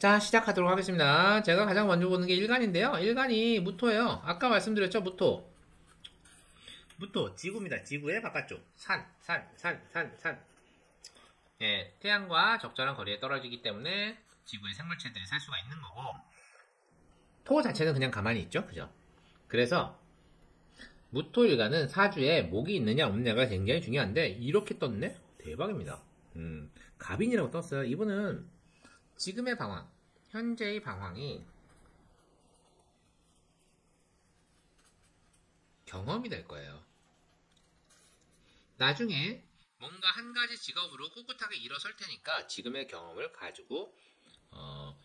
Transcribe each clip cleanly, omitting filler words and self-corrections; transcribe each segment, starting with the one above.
자, 시작하도록 하겠습니다. 제가 가장 먼저 보는 게 일간인데요. 일간이 무토예요. 아까 말씀드렸죠, 무토. 무토, 지구입니다. 지구의 바깥쪽. 산. 예, 태양과 적절한 거리에 떨어지기 때문에 지구의 생물체들이 살 수가 있는 거고, 토 자체는 그냥 가만히 있죠. 그죠? 그래서 무토일간은 사주에 목이 있느냐 없느냐가 굉장히 중요한데, 이렇게 떴네? 대박입니다. 갑인이라고 떴어요. 이분은 지금의 방황, 현재의 방황이 경험이 될 거예요. 나중에 뭔가 한 가지 직업으로 꿋꿋하게 일어설 테니까 지금의 경험을 가지고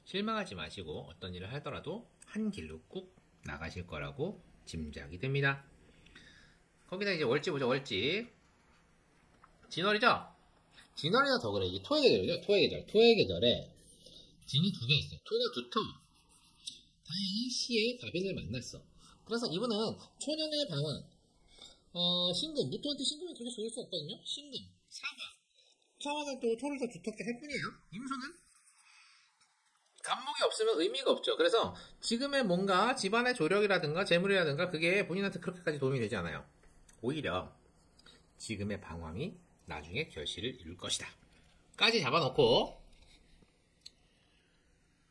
실망하지 마시고 어떤 일을 하더라도 한 길로 꾹 나가실 거라고 짐작이 됩니다. 거기다 이제 월지 보죠. 월지 진월이죠. 진월이나 더 그래. 이게 토의 계절이죠. 토의 계절에 진이 두 개 있어요. 토는 두터. 다행히 시에 갑인을 만났어. 그래서 이분은 초년의 방황, 신금, 무토한테 신금이 그렇게 좋을 수 없거든요. 신금, 사화는 또 토를 더 두텁게 할 뿐이에요. 임수는 간목이 없으면 의미가 없죠. 그래서 지금의 뭔가 집안의 조력이라든가 재물이라든가 그게 본인한테 그렇게까지 도움이 되지 않아요. 오히려 지금의 방황이 나중에 결실을 이룰 것이다 까지 잡아놓고,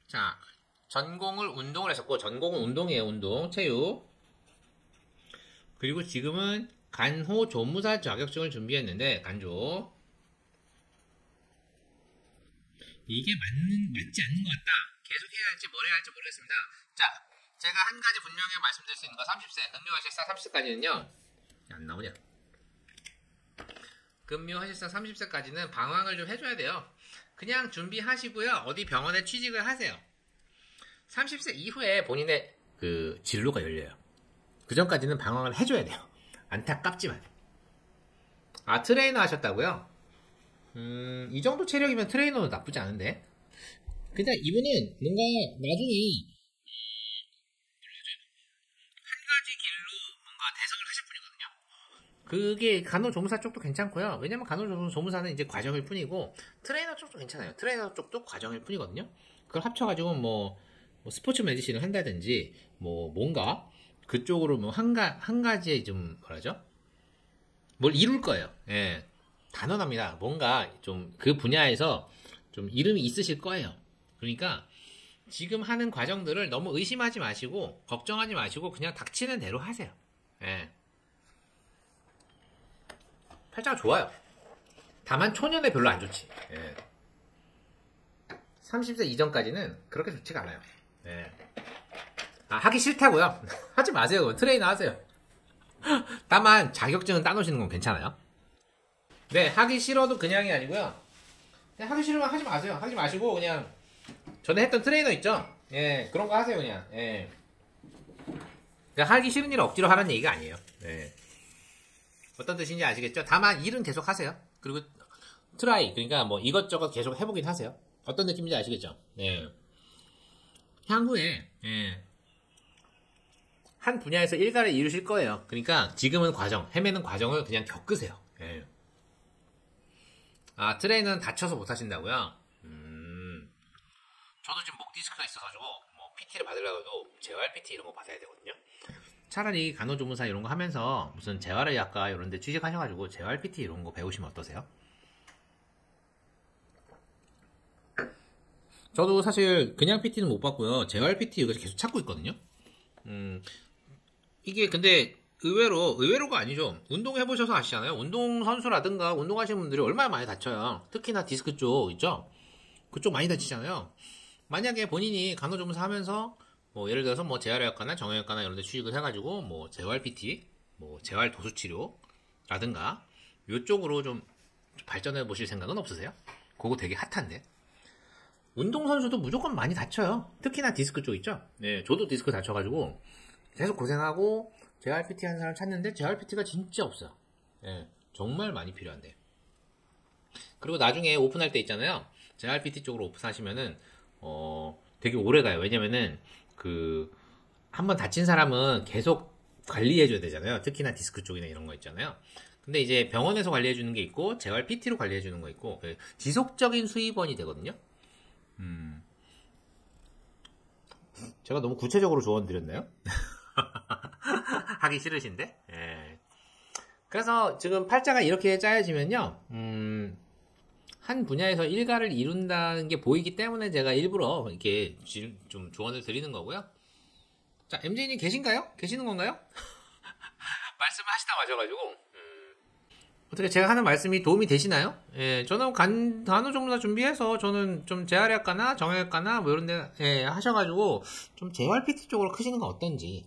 자, 전공을 운동을 했었고, 전공은 운동이에요. 운동, 체육. 그리고 지금은 간호 조무사 자격증을 준비했는데, 간조 이게 맞지 않는 것 같다. 계속 해야 할지 뭘 해야 할지 모르겠습니다. 자, 제가 한 가지 분명히 말씀드릴 수 있는 건 30세, 금요화실상 30세까지는요 안 나오냐. 금요화실상 30세까지는 방황을 좀 해줘야 돼요. 그냥 준비하시고요, 어디 병원에 취직을 하세요. 30세 이후에 본인의 그 진로가 열려요. 그 전까지는 방황을 해줘야 돼요. 안타깝지만. 아, 트레이너 하셨다고요? 이 정도 체력이면 트레이너도 나쁘지 않은데. 근데 이분은 뭔가 나중에 한 가지 길로 뭔가 대성을 하실 분이거든요. 그게 간호조무사 쪽도 괜찮고요. 왜냐면 간호조무사는 이제 과정일 뿐이고, 트레이너 쪽도 괜찮아요. 트레이너 쪽도 과정일 뿐이거든요. 그걸 합쳐가지고 뭐 스포츠 메디신을 한다든지, 뭔가 그쪽으로 한 가지에 좀 뭐라죠? 뭘 이룰 거예요. 예. 단언합니다. 뭔가 좀 그 분야에서 좀 이름이 있으실 거예요. 그러니까 지금 하는 과정들을 너무 의심하지 마시고, 걱정하지 마시고, 그냥 닥치는 대로 하세요. 예. 팔자가 좋아요. 다만 초년에 별로 안 좋지. 예. 30세 이전까지는 그렇게 좋지가 않아요. 예. 아, 하기 싫다고요? 하지 마세요. 트레이너 하세요. 다만 자격증은 따놓으시는 건 괜찮아요. 네, 하기 싫어도 그냥이 아니고요. 그냥 하기 싫으면 하지 마세요. 하지 마시고 그냥 전에 했던 트레이너 있죠? 예, 그런 거 하세요 그냥. 예. 그냥 하기 싫은 일 억지로 하라는 얘기가 아니에요. 예. 어떤 뜻인지 아시겠죠? 다만 일은 계속 하세요. 그리고 트라이, 그러니까 이것저것 계속 해보긴 하세요. 어떤 느낌인지 아시겠죠? 예. 향후에 한 분야에서 일가를 이루실 거예요. 그러니까 지금은 과정, 헤매는 과정을 그냥 겪으세요. 예. 아, 트레이너는 다쳐서 못 하신다고요? 저도 지금 목 디스크가 있어가지고 PT를 받으려고 해도 재활 PT 이런 거 받아야 되거든요. 차라리 간호조무사 이런 거 하면서 무슨 재활의학과 이런 데 취직하셔가지고 재활 PT 이런 거 배우시면 어떠세요? 저도 사실 그냥 PT는 못 받고요. 재활 PT 이거 계속 찾고 있거든요. 이게 근데 의외로가 아니죠. 운동해보셔서 아시잖아요. 운동선수라든가 운동하시는 분들이 얼마나 많이 다쳐요. 특히나 디스크 쪽 있죠? 그쪽 많이 다치잖아요. 만약에 본인이 간호조무사 하면서 예를 들어서 재활의학과나 정형외과나 이런 데 취직을 해가지고 재활 PT, 재활 도수치료라든가 요쪽으로 좀 발전해보실 생각은 없으세요? 그거 되게 핫한데. 운동선수도 무조건 많이 다쳐요. 특히나 디스크 쪽 있죠? 네, 저도 디스크 다쳐가지고 계속 고생하고 재활 PT 한 사람 찾는데 재활 PT가 진짜 없어요. 예, 정말 많이 필요한데. 그리고 나중에 오픈할 때 있잖아요. 재활 PT 쪽으로 오픈하시면은 되게 오래 가요. 왜냐면은 한번 다친 사람은 계속 관리해줘야 되잖아요. 특히나 디스크 쪽이나 이런 거 있잖아요. 근데 이제 병원에서 관리해주는 게 있고 재활 PT로 관리해주는 거 있고 지속적인 수입원이 되거든요. 제가 너무 구체적으로 조언 드렸나요? 하기 싫으신데? 예. 그래서 지금 팔자가 이렇게 짜여지면요, 한 분야에서 일가를 이룬다는 게 보이기 때문에 제가 일부러 이렇게 좀 조언을 드리는 거고요. 자, MJ님 계신가요? 계시는 건가요? 말씀하시다 마셔가지고 어떻게 제가 하는 말씀이 도움이 되시나요? 예, 저는 간호 정도나 준비해서 저는 좀 재활의학과나 정형외과나 뭐 이런데 예, 하셔가지고 좀 재활 PT 쪽으로 크시는 건 어떤지,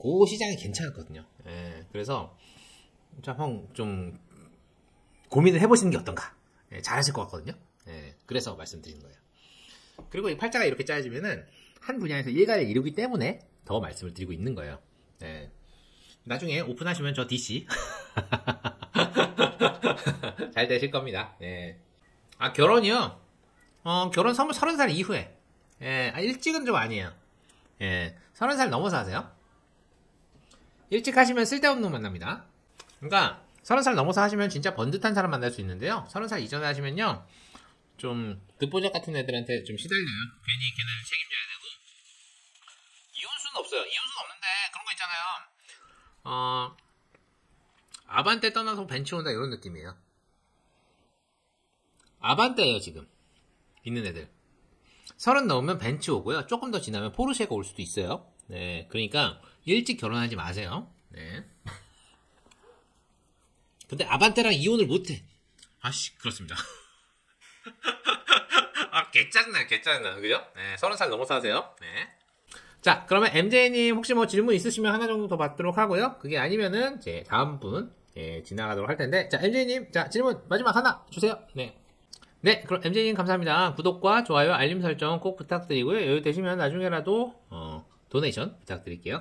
그 시장이 괜찮았거든요. 예, 그래서 좀 고민을 해보시는 게 어떤가. 예, 잘하실 것 같거든요. 예, 그래서 말씀드리는 거예요. 그리고 이 팔자가 이렇게 짜여지면은 한 분야에서 일가를 이루기 때문에 더 말씀을 드리고 있는 거예요. 예. 나중에 오픈하시면 저 DC 잘 되실 겁니다. 예. 아, 결혼이요? 결혼 30살 이후에. 예. 아, 일찍은 좀 아니에요. 예. 30살 넘어서 하세요. 일찍 하시면 쓸데없는 놈 만납니다. 그러니까 30살 넘어서 하시면 진짜 번듯한 사람 만날 수 있는데요, 30살 이전에 하시면요 좀 듣보잡 같은 애들한테 좀 시달려요. 괜히 걔네를 책임져야 되고. 이혼수는 없어요. 이혼수는 없는데 그런 거 있잖아요. 아반떼 떠나서 벤츠 온다 이런 느낌이에요. 아반떼예요 지금 있는 애들. 30 넘으면 벤츠 오고요, 조금 더 지나면 포르쉐가 올 수도 있어요. 네, 그러니까 일찍 결혼하지 마세요. 네. 근데 아반떼랑 이혼을 못해. 아씨, 그렇습니다. 아, 개짜증나요, 개짜증나요. 그죠? 네, 30살 넘어서 하세요. 네. 자, 그러면 MJ님 혹시 뭐 질문 있으시면 하나 정도 더 받도록 하고요. 그게 아니면은 제 다음 분, 예, 지나가도록 할 텐데. 자, MJ님, 자, 질문 마지막 하나 주세요. 네. 네, 그럼 MJ님 감사합니다. 구독과 좋아요, 알림 설정 꼭 부탁드리고요. 여유 되시면 나중에라도, 도네이션 부탁드릴게요.